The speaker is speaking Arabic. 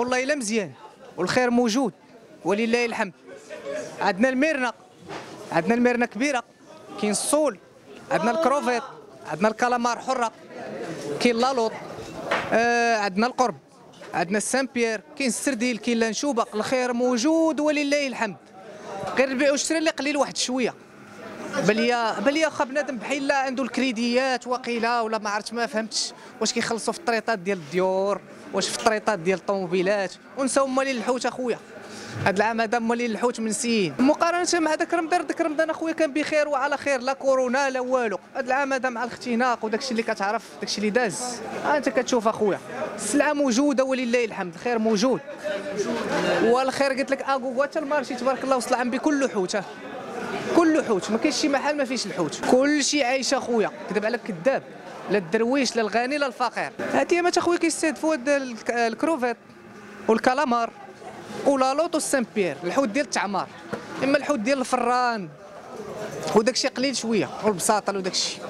الطريق والله إلا مزيان والخير موجود ولله الحمد. عندنا الميرنا، عندنا الميرنا كبيرة، كاين الصول، عندنا الكروفيط، عندنا الكالامار حرة، كاين لاروط، عندنا القرب، عندنا السان بيير، كاين السرديل، كاين لانشوبة. الخير موجود ولله الحمد. غير البيع والشراء اللي قليل واحد شوية. بليا خا بنادم بحال عنده الكريديات وقيله ولا ما عرفت، ما فهمتش واش كيخلصوا في الطريطات ديال الديور واش في الطريطات ديال الطوموبيلات، ونساو مالين الحوت اخويا. هذا العام هذا مالين الحوت منسيين مقارنه مع ذاك رمضان. ذاك رمضان اخويا كان بخير وعلى خير، لا كورونا لا والو. هذا العام هذا مع الاختناق وداكشي اللي كتعرف، داكشي اللي داز، انت كتشوف اخويا السلعه موجوده ولله الحمد. الخير موجود والخير قلت لك اكو حتى المارشي تبارك الله وصل العام بكل حوته، كل حوت، ما كاينش شي محل ما فيهش الحوت. كلشي عايش اخويا، كذب عليك كذاب، لا الدرويش لا الغني لا الفقير. هاتيامات اخويا كيستهدفوا هاد الكروفيت والكالامار ولالوط والسان بيير، الحوت ديال التعمار. اما الحوت ديال الفران وداكشي قليل شويه، والبساطه وداكشي.